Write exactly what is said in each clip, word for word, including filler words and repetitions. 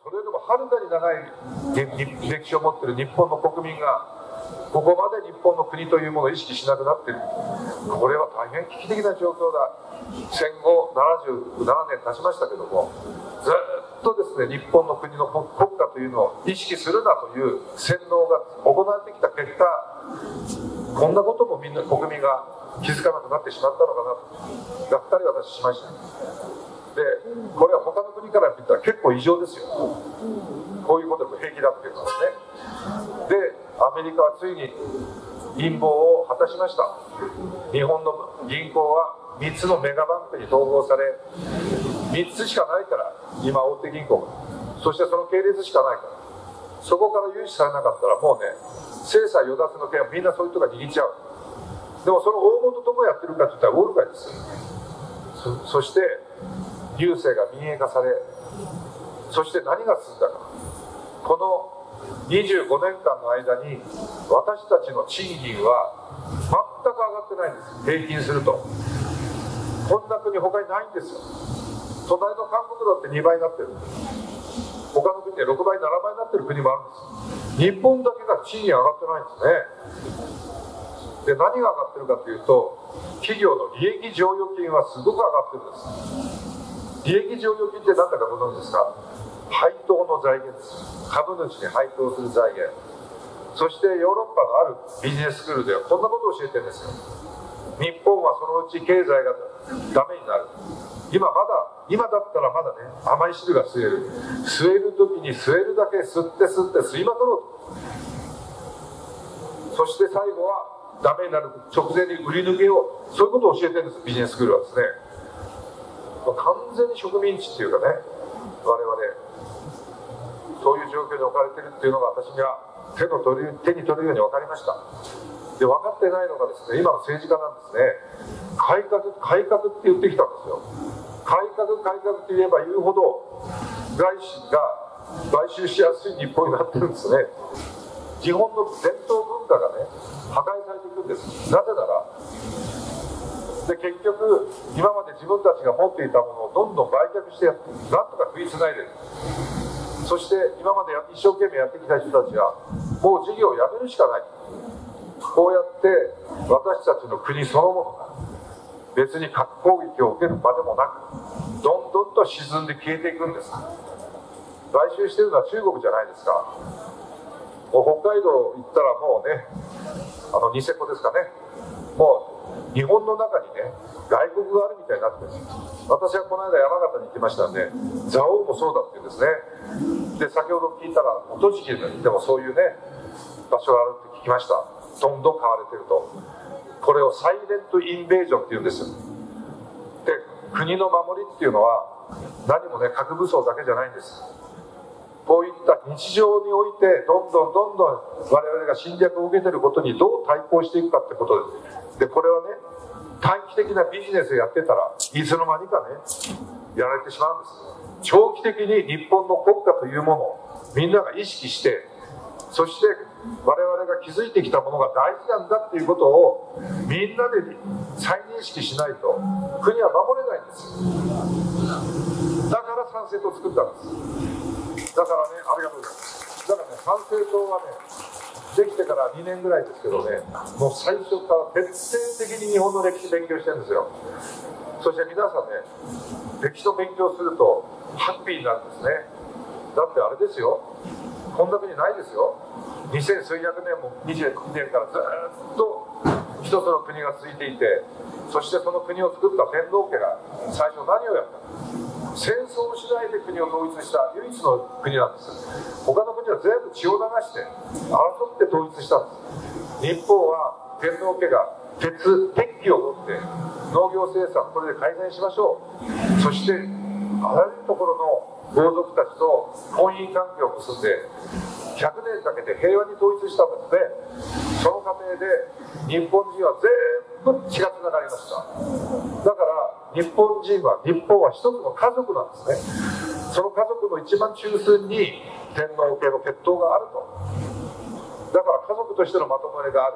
それでもはるかに長い歴史を持っている日本の国民がここまで日本の国というものを意識しなくなっている。これは大変危機的な状況だ。戦後ななじゅうななねん経ちましたけども、ずっとですね、日本の国の国家というのを意識するなという洗脳が行われてきた結果、こんなこともみんな国民が気づかなくなってしまったのかなとがっかり私しました。で、これは他の国から見たら結構異常ですよ。こういうことも平気だっていうのはですね。で、アメリカはついに陰謀を果たしました。日本の銀行はみっつのメガバンクに統合され、みっつしかないから今大手銀行が、そしてその系列しかないから、そこから融資されなかったらもうね、制裁与奪の件はみんなそういう人が握っちゃう。でもその大元どこやってるかって言ったらウォール街です。 そ, そして郵政が民営化され、そして何が進んだか、このにじゅうごねんかんの間に私たちの賃金は全く上がってないんです。平均するとこんな国他にないんですよ。隣の韓国だってにばいになってる、他の国でろくばいななばいになってる国もあるんです。日本だけが賃金上がってないんですね。で、何が上がってるかというと、企業の利益剰余金はすごく上がってるんです。利益剰余金って何だかご存知ですか？配当の財源です。株主に配当する財源。そしてヨーロッパのあるビジネススクールではこんなことを教えてるんですよ。日本はそのうち経済がダメになる。今まだ、今だったらまだね、甘い汁が吸える。吸える時に吸えるだけ吸って吸って吸いまくろうと。そして最後はダメになる直前に売り抜けよう。そういうことを教えてるんです、ビジネススクールはですね。まあ、完全に植民地っていうかね、我々そういう状況に置かれてるっていうのが私には手の取り手に取るように分かりました。で、分かってないのがですね、今の政治家なんですね。改革改革って言ってきたんですよ。改革改革って言えば言うほど外資が買収しやすい日本になってるんですね。日本の伝統文化がね、破壊されていくんです。なぜなら、で、結局今まで自分たちが持っていたものをどんどん売却してやって、なんとか食いつないでる。そして今まで一生懸命やってきた人たちはもう事業をやめるしかない。こうやって私たちの国そのものが別に核攻撃を受ける場でもなく、どんどんと沈んで消えていくんです。買収してるのは中国じゃないですか。もう北海道行ったらもうね、あのニセコですかね、もう日本の中にね、外国があるみたいになってるんです。私はこの間山形に行きましたんで、蔵王もそうだっていうんですね。で、先ほど聞いたら栃木でもそういうね場所があるって聞きました。どんどん買われてると。これをサイレントインベージョンっていうんですよ。で、国の守りっていうのは何もね、核武装だけじゃないんです。こういった日常においてどんどんどんどん我々が侵略を受けていることにどう対抗していくかってことです。で、これはね、短期的なビジネスをやってたらいつの間にかね、やられてしまうんです。長期的に日本の国家というものをみんなが意識して、そして我々が築いてきたものが大事なんだっていうことをみんなで再認識しないと国は守れないんです。だから参政党を作ったんです。だからね、ありがとうございます。だからね、参政党はね、できてからにねんぐらいですけどね、もう最初から徹底的に日本の歴史勉強してるんですよ。そして皆さんね、歴史の勉強するとハッピーなんですね。だってあれですよ、こんな国ないですよ。にせん数百年もにじゅうにねんからずっと一つの国が続いていて、そしてその国を作った天皇家が最初何をやったの？戦争をしないで国を統一した唯一の国なんです。他の国は全部血を流して争って統一したんです。日本は天皇家が鉄、鉄器を持って農業生産、これで改善しましょう。そしてあらゆるところの豪族たちと婚姻関係を結んでひゃくねんかけて平和に統一したんですね。その過程で日本人は全部血がつながりました。だから日本人は、日本は一つの家族なんですね。その家族の一番中枢に天皇家の血統があると。だから家族としてのまとまりがある。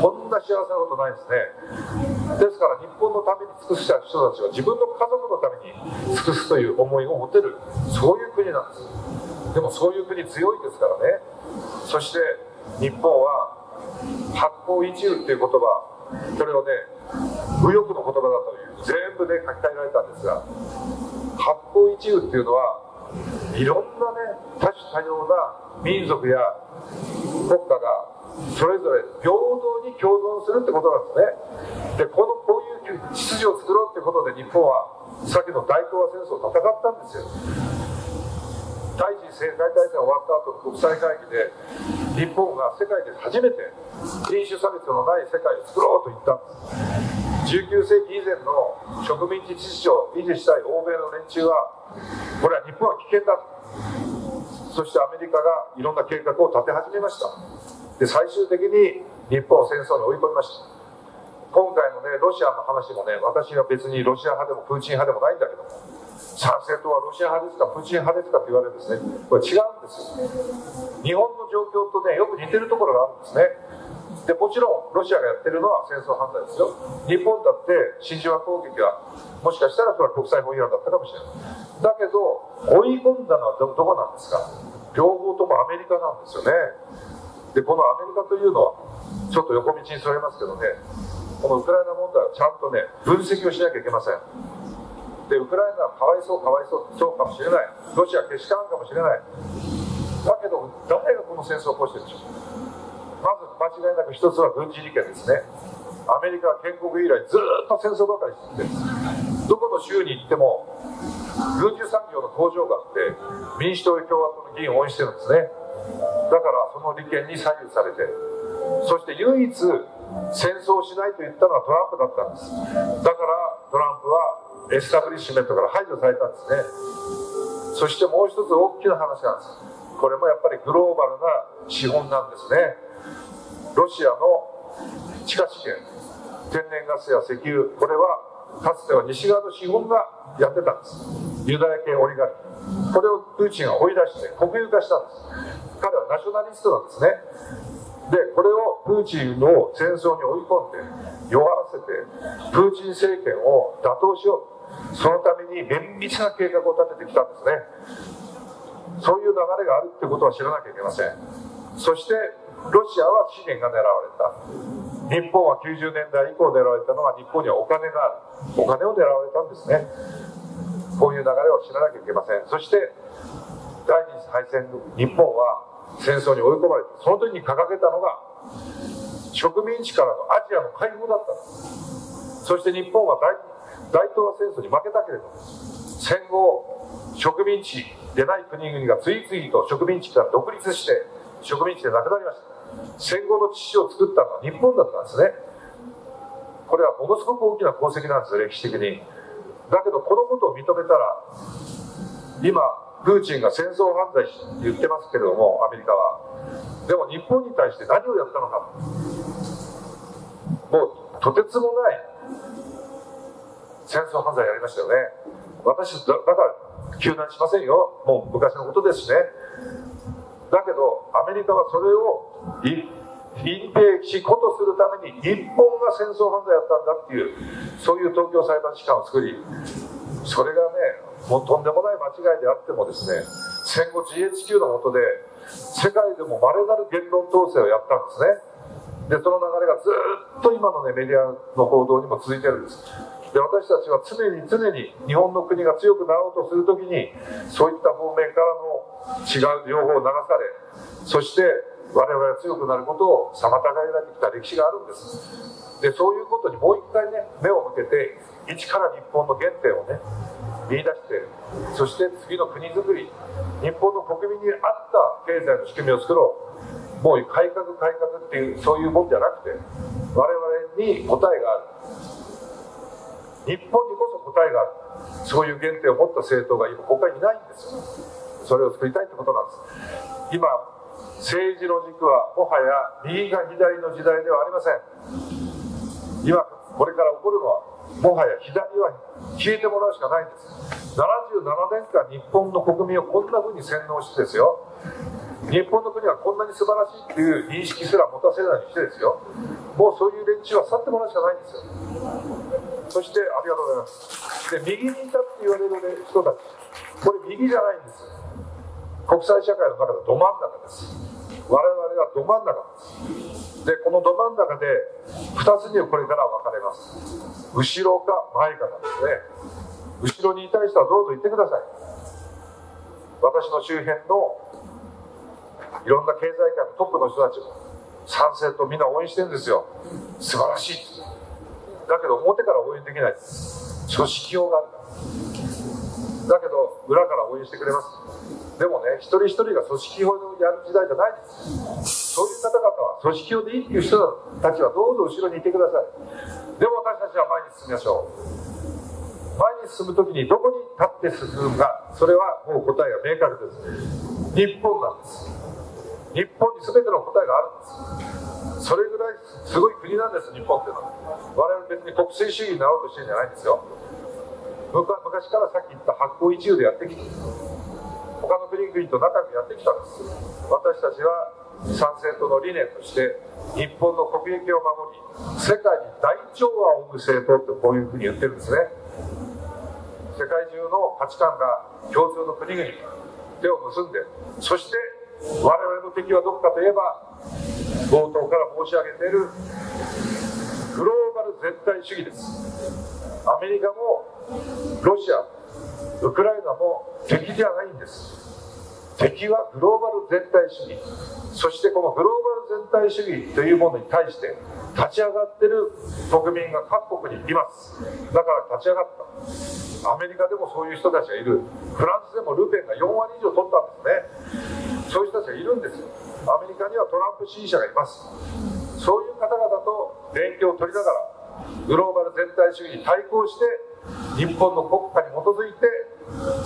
こんな幸せなことないですね。ですから日本のために尽くした人たちは自分の家族のために尽くすという思いを持てる、そういう国なんです。でもそういう国強いですからね。そして日本は発行一憂っていう言葉、それをね、右翼の言葉だという全部ね書き換えられたんですが、八方一憂っていうのはいろんなね多種多様な民族や国家がそれぞれ平等に共存するってことなんですね。でこのこういう秩序を作ろうってことで日本はさっきの大東亜戦争を戦ったんですよ。第一次世界大戦終わった後の国際会議で日本が世界で初めて人種差別のない世界を作ろうと言ったんです。じゅうきゅう世紀以前の植民地秩序を維持したい欧米の連中はこれは日本は危険だと、そしてアメリカがいろんな計画を立て始めました。で最終的に日本を戦争に追い込みました。今回のねロシアの話もね、私は別にロシア派でもプーチン派でもないんだけども、参政党はロシア派ですかプーチン派ですかって言われるんですね。これ違うんですよ。日本の状況とねよく似てるところがあるんですね。でもちろんロシアがやってるのは戦争犯罪ですよ。日本だって真珠湾攻撃はもしかしたらそれは国際法違反だったかもしれない。だけど追い込んだのは ど, どこなんですか。両方ともアメリカなんですよね。でこのアメリカというのはちょっと横道にそれますけどね、このウクライナ問題はちゃんとね分析をしなきゃいけません。でウクライナはかわいそうかわいそうそうかもしれない、ロシアはけしからんかもしれない、だけど誰がこの戦争を起こしてるでしょう。まず間違いなく一つは軍事利権ですね。アメリカは建国以来ずっと戦争ばかりしてるんです。どこの州に行っても軍需産業の工場があって民主党や共和党の議員を応援してるんですね。だからその利権に左右されて、そして唯一戦争をしないと言ったのはトランプだったんです。だからトランプはエスタブリッシュメントから排除されたんですね。そしてもう一つ大きな話なんです。これもやっぱりグローバルな資本なんですね。ロシアの地下資源、天然ガスや石油、これはかつては西側の資本がやってたんです。ユダヤ系オリガルヒ、これをプーチンが追い出して国有化したんです。彼はナショナリストなんですね。でこれをプーチンを戦争に追い込んで弱らせてプーチン政権を打倒しよう、そのために綿密な計画を立ててきたんですね。そういう流れがあるってことは知らなきゃいけません。そしてロシアは資源が狙われた。日本はきゅうじゅうねんだい以降狙われたのは日本にはお金がある、お金を狙われたんですね。こういう流れを知らなきゃいけません。そして第二次大戦の日本は戦争に追い込まれて、その時に掲げたのが植民地からのアジアの解放だった。そして日本は 大, 大東亜戦争に負けたけれど戦後植民地でない国々が次々と植民地から独立して植民地でなくなりました。戦後の秩序を作ったのは日本だったんですね。これはものすごく大きな功績なんです、歴史的に。だけどこのことを認めたら、今プーチンが戦争犯罪って言ってますけれども、アメリカはでも日本に対して何をやったのか、もうとてつもない戦争犯罪やりましたよね。私だから糾弾しませんよ、もう昔のことですしね。だけどアメリカはそれを隠蔽しことするために日本が戦争犯罪やったんだっていう、そういう東京裁判機関を作り、それがねもうとんでもない間違いであってもですね、戦後 ジーエイチキュー の下で世界でも稀なる言論統制をやったんですね。でその流れがずっと今の、ね、メディアの報道にも続いてるんです。で私たちは常に常に日本の国が強くなろうとするときにそういった方面からの違う情報を流され、そして我々が強くなることを妨げられてきた歴史があるんです。でそういうことにもう一回ね目を向けて、一から日本の原点をね見出して、そして次の国づくり、日本の国民に合った経済の仕組みを作ろう。もう改革改革っていうそういうもんじゃなくて、我々に答えがある、日本にこそ答えがある、そういう原点を持った政党が今国会にいないんですよ。それを作りたいってことなんです。今政治の軸はもはや右が左の時代ではありません。今これから起こるのはもはや左は消えてもらうしかないんです。ななじゅうななねんかん日本の国民をこんなふうに洗脳してですよ、日本の国はこんなに素晴らしいっていう認識すら持たせないにしてですよ、もうそういう連中は去ってもらうしかないんですよ。そしてありがとうございます。で右にいたって言われる人たち、これ右じゃないんです。国際社会の中のど真ん中です。我々はど真ん中です。でこのど真ん中でふたつにこれから分かれます。後ろか前かなんですね。後ろにいたい人はどうぞ言ってください。私の周辺のいろんな経済界のトップの人たちも参戦とみんな応援してるんですよ。素晴らしい。だけど表から応援できない。組織用がある。だけど裏から応援してくれます。でもね、一人一人が組織用でやる時代じゃないです。そういう方々は組織用でいいっていう人たちはどうぞ後ろにいてください。でも私たちは前に進みましょう。前に進むときにどこに立って進むか、それはもう答えが明確です。日本なんです。日本に全ての答えがあるんです。それぐらいすごい国なんです、日本っていうのは。我々別に国粋主義になろうとしてるんじゃないんですよ。昔からさっき言った発行一遊でやってきて、他の国々と仲良くやってきたんです。私たちは参政党の理念として日本の国益を守り、世界に大調和を生む政党ってこういうふうに言ってるんですね。世界中の価値観が共通の国々手を結んで、そして我々の敵はどこかといえば、冒頭から申し上げているグローバル絶対主義です。アメリカもロシアもウクライナも敵じゃないんです。敵はグローバル全体主義、そしてこのグローバル全体主義というものに対して立ち上がっている国民が各国にいます。だから立ち上がった。アメリカでもそういう人たちがいる。フランスでもルペンがよんわりいじょう取ったんですね。そういう人たちがいるんですよ。アメリカにはトランプ支持者がいます。そういう方々と連携を取りながらグローバル全体主義に対抗して、日本の国家に基づいて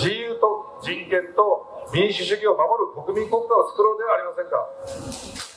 自由と人権と民主主義を守る国民国家を作ろうではありませんか。